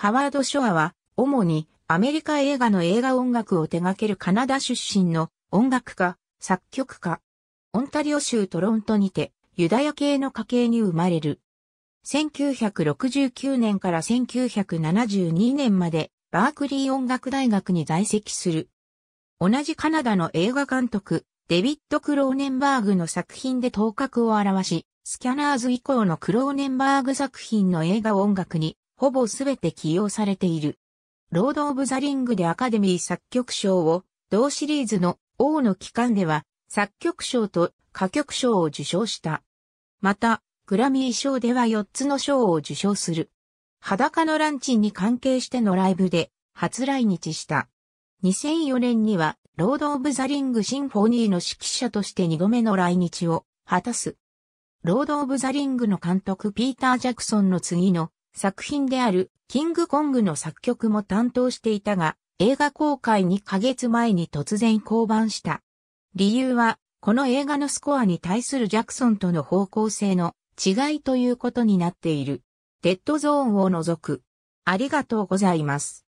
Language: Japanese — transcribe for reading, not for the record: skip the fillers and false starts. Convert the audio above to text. ハワード・ショアは、主にアメリカ映画の映画音楽を手掛けるカナダ出身の音楽家、作曲家。オンタリオ州トロントにて、ユダヤ系の家系に生まれる。1969年から1972年まで、バークリー音楽大学に在籍する。同じカナダの映画監督、デビッド・クローネンバーグの作品で頭角を現し、スキャナーズ以降のクローネンバーグ作品の映画音楽に、ほぼすべて起用されている。ロード・オブ・ザ・リングでアカデミー作曲賞を、同シリーズの王の帰還では、作曲賞と歌曲賞を受賞した。また、グラミー賞では4つの賞を受賞する。裸のランチに関係してのライブで初来日した。2004年には、ロード・オブ・ザ・リング・シンフォニーの指揮者として2度目の来日を果たす。ロード・オブ・ザ・リングの監督ピーター・ジャクソンの次の作品であるキング・コングの作曲も担当していたが、映画公開2ヶ月前に突然降板した。理由は、この映画のスコアに対するジャクソンとの方向性の違いということになっている。デッドゾーンを除く。ありがとうございます。